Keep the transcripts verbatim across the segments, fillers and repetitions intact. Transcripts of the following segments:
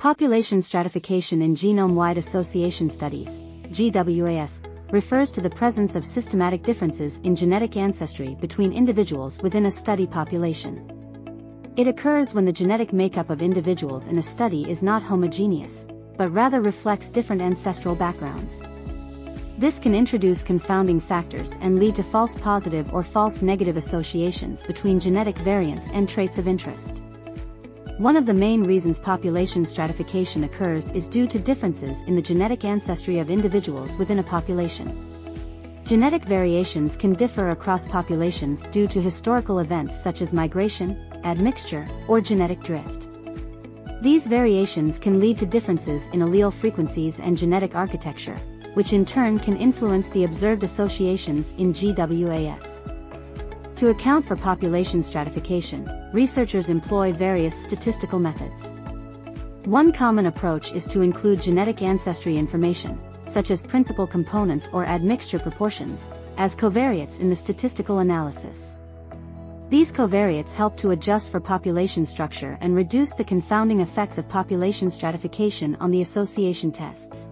Population stratification in genome-wide association studies, G W A S, refers to the presence of systematic differences in genetic ancestry between individuals within a study population. It occurs when the genetic makeup of individuals in a study is not homogeneous, but rather reflects different ancestral backgrounds. This can introduce confounding factors and lead to false positive or false negative associations between genetic variants and traits of interest. One of the main reasons population stratification occurs is due to differences in the genetic ancestry of individuals within a population. Genetic variations can differ across populations due to historical events such as migration, admixture, or genetic drift. These variations can lead to differences in allele frequencies and genetic architecture, which in turn can influence the observed associations in G W A S. To account for population stratification, researchers employ various statistical methods. One common approach is to include genetic ancestry information, such as principal components or admixture proportions, as covariates in the statistical analysis. These covariates help to adjust for population structure and reduce the confounding effects of population stratification on the association tests.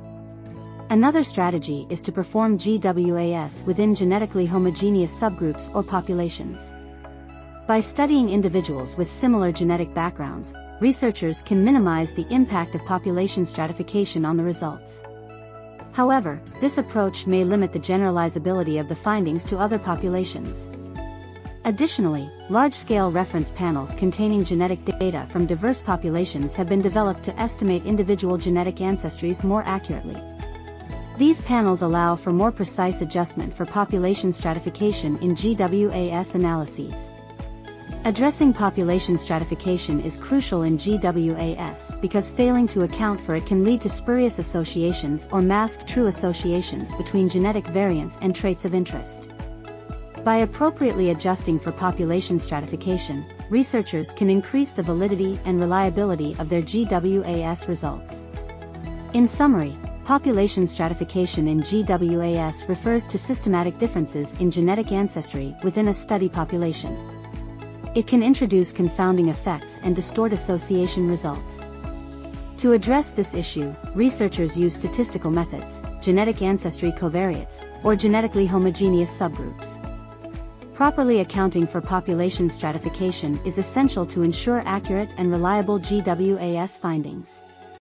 Another strategy is to perform G W A S within genetically homogeneous subgroups or populations. By studying individuals with similar genetic backgrounds, researchers can minimize the impact of population stratification on the results. However, this approach may limit the generalizability of the findings to other populations. Additionally, large-scale reference panels containing genetic data from diverse populations have been developed to estimate individual genetic ancestries more accurately. These panels allow for more precise adjustment for population stratification in G W A S analyses. Addressing population stratification is crucial in G W A S because failing to account for it can lead to spurious associations or mask true associations between genetic variants and traits of interest. By appropriately adjusting for population stratification, researchers can increase the validity and reliability of their G W A S results. In summary, population stratification in G W A S refers to systematic differences in genetic ancestry within a study population. It can introduce confounding effects and distort association results. To address this issue, researchers use statistical methods, genetic ancestry covariates, or genetically homogeneous subgroups. Properly accounting for population stratification is essential to ensure accurate and reliable G W A S findings.